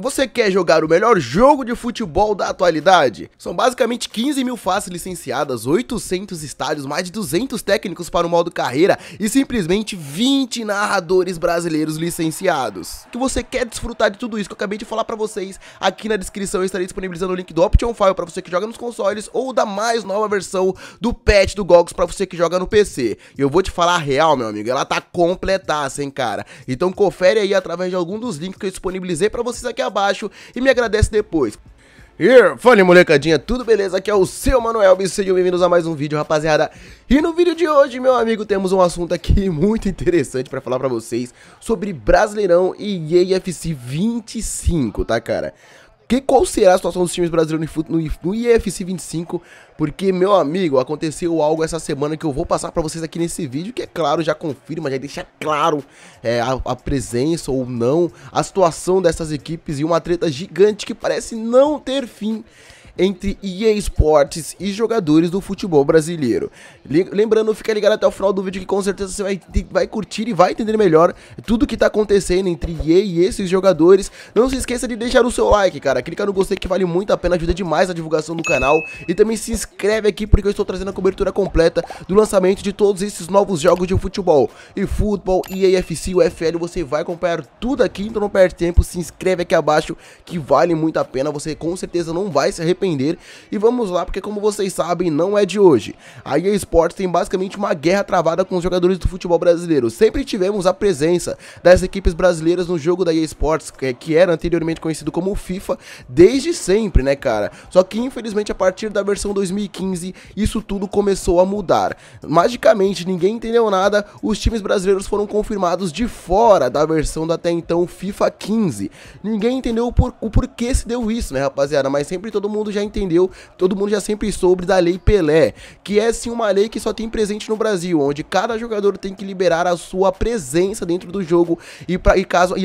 Você quer jogar o melhor jogo de futebol da atualidade? São basicamente 15 mil faces licenciadas, 800 estádios, mais de 200 técnicos para o modo carreira e simplesmente 20 narradores brasileiros licenciados. Se você quer desfrutar de tudo isso que eu acabei de falar para vocês, aqui na descrição eu estarei disponibilizando o link do Option File para você que joga nos consoles ou da mais nova versão do patch do GOGS para você que joga no PC. E eu vou te falar a real, meu amigo, ela tá completaça, hein, cara? Então confere aí através de algum dos links que eu disponibilizei para vocês aqui abaixo e me agradece depois. Fala, molecadinha, tudo beleza? Aqui é o seu Manuel, sejam bem-vindos a mais um vídeo, rapaziada. E no vídeo de hoje, meu amigo, temos um assunto aqui muito interessante pra falar pra vocês sobre Brasileirão e EA FC 25, tá, cara? Qual será a situação dos times brasileiros no EA FC 25? Porque, meu amigo, aconteceu algo essa semana que eu vou passar pra vocês aqui nesse vídeo, que é claro, já confirma, já deixa claro a presença ou não, a situação dessas equipes e uma treta gigante que parece não ter fim entre EA Sports e jogadores do futebol brasileiro. Lembrando, fica ligado até o final do vídeo que com certeza você vai curtir e vai entender melhor tudo que tá acontecendo entre EA e esses jogadores. Não se esqueça de deixar o seu like, cara. Clica no gostei que vale muito a pena, ajuda demais a divulgação do canal. E também se inscreve aqui porque eu estou trazendo a cobertura completa do lançamento de todos esses novos jogos de futebol. E futebol, EA FC, UFL, você vai acompanhar tudo aqui, então não perde tempo. Se inscreve aqui abaixo que vale muito a pena, você com certeza não vai se arrepender. E vamos lá, porque como vocês sabem, não é de hoje. A EA Sports tem basicamente uma guerra travada com os jogadores do futebol brasileiro. Sempre tivemos a presença das equipes brasileiras no jogo da EA Sports, que era anteriormente conhecido como FIFA, desde sempre, né, cara? Só que infelizmente a partir da versão 2015, isso tudo começou a mudar. Magicamente, ninguém entendeu nada, os times brasileiros foram confirmados de fora da versão da até então FIFA 15. Ninguém entendeu o porquê se deu isso, né, rapaziada? Mas sempre todo mundo já entendeu, todo mundo já sempre soube da Lei Pelé, que é sim uma lei que só tem presente no Brasil, onde cada jogador tem que liberar a sua presença dentro do jogo e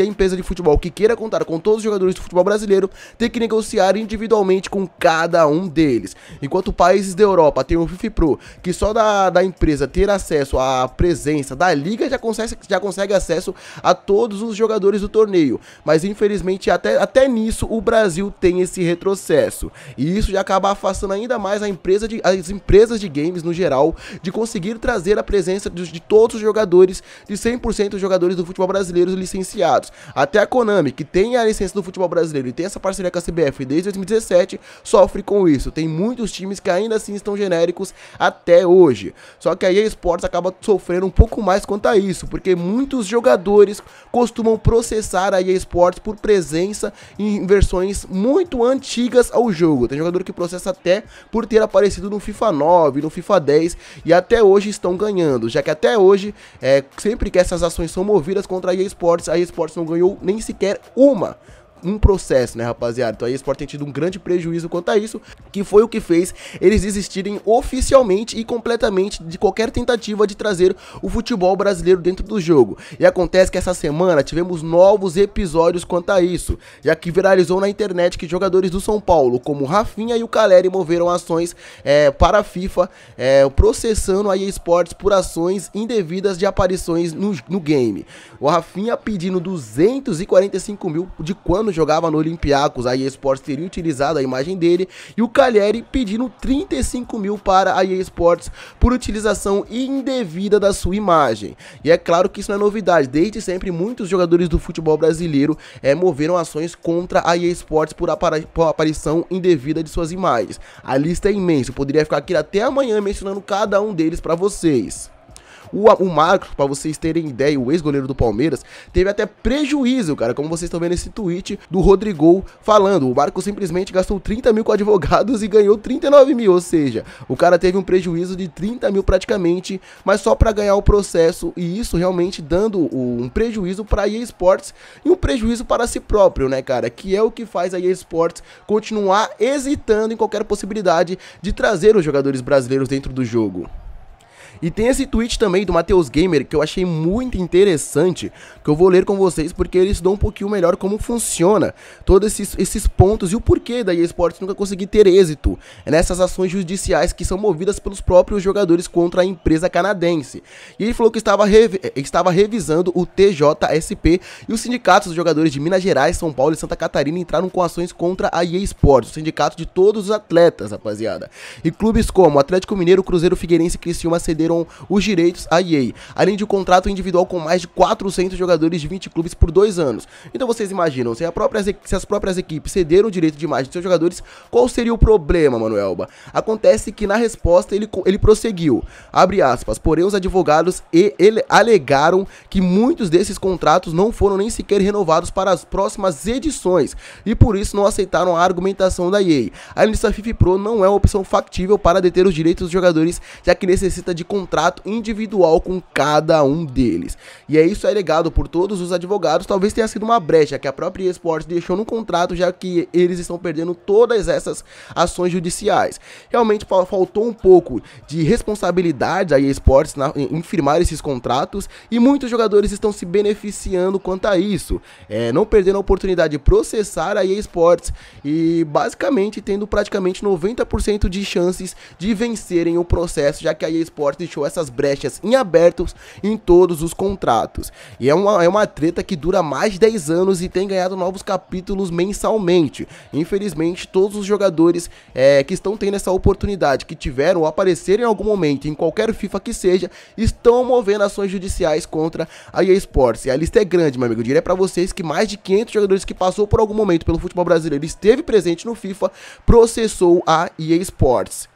a empresa de futebol que queira contar com todos os jogadores do futebol brasileiro tem que negociar individualmente com cada um deles. Enquanto países da Europa tem o FIFPro, que só da empresa ter acesso à presença da liga já consegue acesso a todos os jogadores do torneio, mas infelizmente até nisso o Brasil tem esse retrocesso. E isso já acaba afastando ainda mais as empresas de games no geral de conseguir trazer a presença de todos os jogadores, de 100% dos jogadores do futebol brasileiro licenciados. Até a Konami, que tem a licença do futebol brasileiro e tem essa parceria com a CBF desde 2017, sofre com isso. Tem muitos times que ainda assim estão genéricos até hoje. Só que a EA Sports acaba sofrendo um pouco mais quanto a isso, porque muitos jogadores costumam processar a EA Sports por presença em versões muito antigas ao jogo. Tem jogador que processa até por ter aparecido no FIFA 9, no FIFA 10 e até hoje estão ganhando, já que até hoje, sempre que essas ações são movidas contra a EA Sports não ganhou nem sequer um processo, né, rapaziada? Então a EA Sports tem tido um grande prejuízo quanto a isso, que foi o que fez eles desistirem oficialmente e completamente de qualquer tentativa de trazer o futebol brasileiro dentro do jogo. E acontece que essa semana tivemos novos episódios quanto a isso, já que viralizou na internet que jogadores do São Paulo, como Rafinha e o Calleri, moveram ações para a FIFA, processando a EA Sports por ações indevidas de aparições no game. O Rafinha pedindo 245 mil de quando jogava no Olympiacos, a EA Sports teria utilizado a imagem dele, e o Calleri pedindo 35 mil para a EA Sports por utilização indevida da sua imagem. E é claro que isso não é novidade, desde sempre muitos jogadores do futebol brasileiro moveram ações contra a EA Sports por aparição indevida de suas imagens. A lista é imensa, eu poderia ficar aqui até amanhã mencionando cada um deles para vocês. O Marcos, pra vocês terem ideia, o ex-goleiro do Palmeiras, teve até prejuízo, cara, como vocês estão vendo esse tweet do Rodrigo falando. O Marcos simplesmente gastou 30 mil com advogados e ganhou 39 mil, ou seja, o cara teve um prejuízo de 30 mil praticamente, mas só pra ganhar o processo, e isso realmente dando um prejuízo pra EA Sports e um prejuízo para si próprio, né, cara, que é o que faz a EA Sports continuar hesitando em qualquer possibilidade de trazer os jogadores brasileiros dentro do jogo. E tem esse tweet também do Matheus Gamer que eu achei muito interessante, que eu vou ler com vocês porque ele estudou um pouquinho melhor como funciona todos esses pontos e o porquê da EA Sports nunca conseguir ter êxito nessas ações judiciais que são movidas pelos próprios jogadores contra a empresa canadense. E ele falou que estava revisando o TJSP e os sindicatos dos jogadores de Minas Gerais, São Paulo e Santa Catarina entraram com ações contra a EA Sports, o sindicato de todos os atletas, rapaziada. E clubes como Atlético Mineiro, Cruzeiro, Figueirense e Cristiúma cederam os direitos à EA, além de um contrato individual com mais de 400 jogadores de 20 clubes por 2 anos. Então vocês imaginam, se as próprias equipes cederam o direito de imagem de seus jogadores, qual seria o problema, Manuelba? Acontece que na resposta ele prosseguiu, abre aspas, porém os advogados alegaram que muitos desses contratos não foram nem sequer renovados para as próximas edições e por isso não aceitaram a argumentação da EA. A lista FIFPro não é uma opção factível para deter os direitos dos jogadores, já que necessita de contrato individual com cada um deles. E é isso alegado por todos os advogados, talvez tenha sido uma brecha que a própria EA Sports deixou no contrato, já que eles estão perdendo todas essas ações judiciais. Realmente faltou um pouco de responsabilidade da EA Sports em firmar esses contratos e muitos jogadores estão se beneficiando quanto a isso, não perdendo a oportunidade de processar a EA Sports e basicamente tendo praticamente 90% de chances de vencerem o processo, já que a EA Sports deixou essas brechas em abertos em todos os contratos. E é uma treta que dura mais de 10 anos e tem ganhado novos capítulos mensalmente. Infelizmente, todos os jogadores que estão tendo essa oportunidade, que tiveram ou apareceram em algum momento, em qualquer FIFA que seja, estão movendo ações judiciais contra a EA Sports. E a lista é grande, meu amigo. Eu diria pra vocês que mais de 500 jogadores que passou por algum momento pelo futebol brasileiro, esteve presente no FIFA, processou a EA Sports.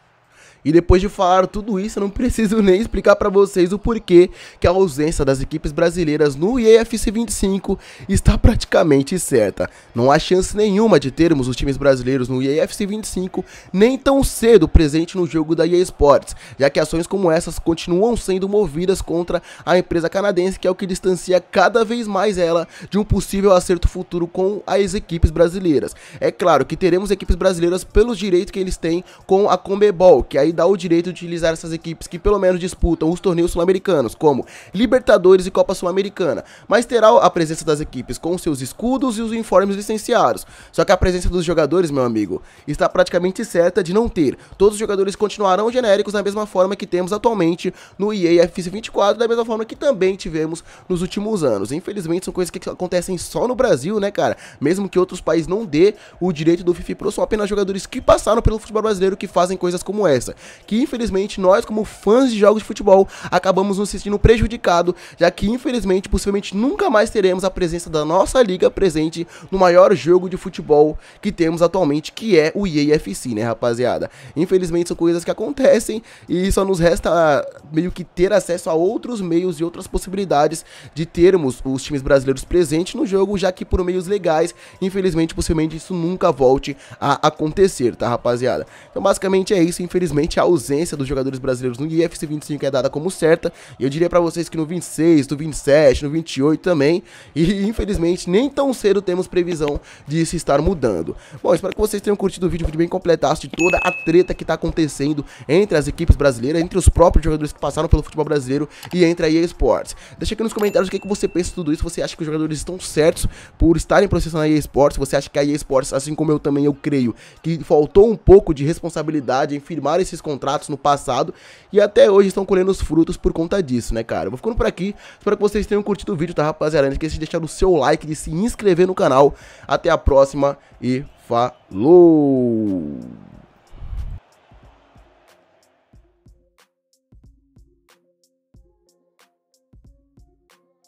E depois de falar tudo isso, eu não preciso nem explicar para vocês o porquê que a ausência das equipes brasileiras no EA FC 25 está praticamente certa. Não há chance nenhuma de termos os times brasileiros no EA FC 25 nem tão cedo presente no jogo da EA Sports, já que ações como essas continuam sendo movidas contra a empresa canadense, que é o que distancia cada vez mais ela de um possível acerto futuro com as equipes brasileiras. É claro que teremos equipes brasileiras pelos direitos que eles têm com a Comebol, que aí dá o direito de utilizar essas equipes que pelo menos disputam os torneios sul-americanos, como Libertadores e Copa Sul-Americana, mas terá a presença das equipes com seus escudos e os uniformes licenciados. Só que a presença dos jogadores, meu amigo, está praticamente certa de não ter. Todos os jogadores continuarão genéricos da mesma forma que temos atualmente no EA FC 24, da mesma forma que também tivemos nos últimos anos. Infelizmente são coisas que acontecem só no Brasil, né, cara? Mesmo que outros países não dê o direito do FIFPro, são apenas jogadores que passaram pelo futebol brasileiro que fazem coisas como essa, que infelizmente nós, como fãs de jogos de futebol, acabamos nos sentindo prejudicados, já que infelizmente, possivelmente nunca mais teremos a presença da nossa liga presente no maior jogo de futebol que temos atualmente, que é o EA FC, né, rapaziada? Infelizmente são coisas que acontecem e só nos resta meio que ter acesso a outros meios e outras possibilidades de termos os times brasileiros presentes no jogo, já que por meios legais, infelizmente, possivelmente isso nunca volte a acontecer, tá, rapaziada? Então basicamente é isso, infelizmente a ausência dos jogadores brasileiros no EA FC 25 é dada como certa, e eu diria pra vocês que no 26, no 27, no 28 também, e infelizmente nem tão cedo temos previsão disso estar mudando. Bom, espero que vocês tenham curtido o vídeo bem completasse de toda a treta que tá acontecendo entre as equipes brasileiras, entre os próprios jogadores que passaram pelo futebol brasileiro e entre a EA Sports. Deixa aqui nos comentários o que você pensa de tudo isso, você acha que os jogadores estão certos por estarem processando a EA Sports, você acha que a EA Sports, assim como eu também, eu creio, que faltou um pouco de responsabilidade em firmar esses contratos no passado e até hoje estão colhendo os frutos por conta disso, né, cara? Eu vou ficando por aqui, espero que vocês tenham curtido o vídeo, tá, rapaziada? Não esqueça de deixar o seu like, de se inscrever no canal. Até a próxima e falou!